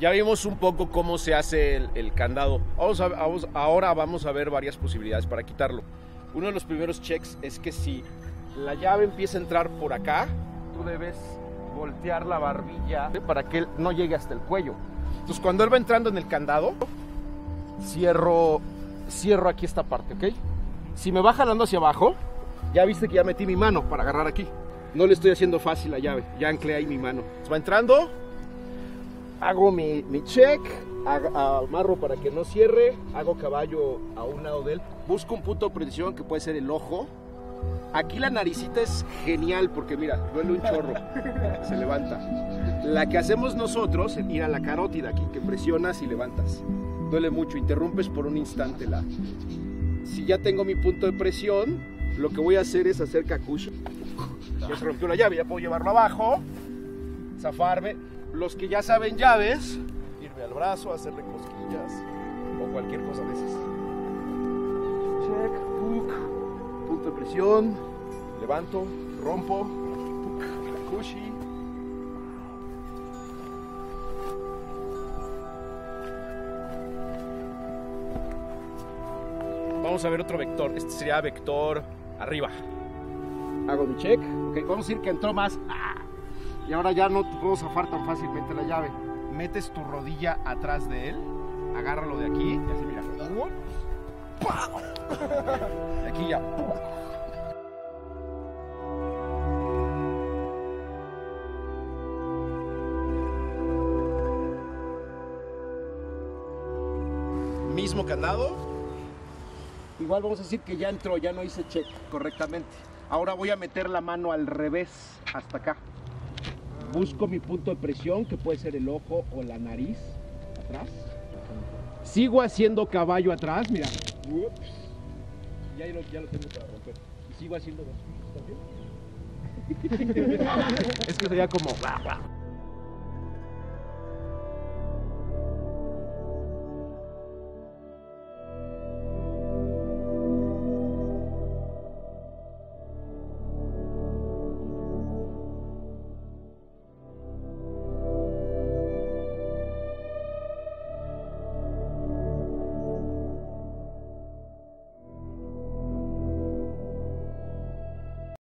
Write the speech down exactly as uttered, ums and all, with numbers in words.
Ya vimos un poco cómo se hace el, el candado. Vamos a, vamos, ahora vamos a ver varias posibilidades para quitarlo. Uno de los primeros checks es que si la llave empieza a entrar por acá, tú debes voltear la barbilla para que él no llegue hasta el cuello. Entonces cuando él va entrando en el candado, cierro, cierro aquí esta parte, ¿ok? Si me va jalando hacia abajo, ya viste que ya metí mi mano para agarrar aquí. No le estoy haciendo fácil la llave, ya anclé ahí mi mano. Entonces va entrando. Hago mi, mi check, amarro para que no cierre, hago caballo a un lado de él. Busco un punto de presión que puede ser el ojo. Aquí la naricita es genial porque mira, duele un chorro, se levanta. La que hacemos nosotros es ir a la carótida aquí, que presionas y levantas. Duele mucho, interrumpes por un instante la... Si ya tengo mi punto de presión, lo que voy a hacer es hacer kakushu. Ya se rompió la llave, ya puedo llevarlo abajo, zafarme. Los que ya saben llaves, irme al brazo, hacerle cosquillas o cualquier cosa de esas. Check, puk, punto de presión, levanto, rompo, puk, kushi. Vamos a ver otro vector, este sería vector arriba. Hago mi check, ok, vamos a decir que entró más... Y ahora ya no te puedo zafar tan fácilmente la llave. Metes tu rodilla atrás de él, agárralo de aquí, y así mira. De aquí ya. Mismo candado. Igual vamos a decir que ya entró, ya no hice check correctamente. Ahora voy a meter la mano al revés, hasta acá. Busco mi punto de presión, que puede ser el ojo o la nariz, atrás. Sigo haciendo caballo atrás, mira. Ups. Ya, lo, ya lo tengo para romper. Y sigo haciendo dos. Es que sería como...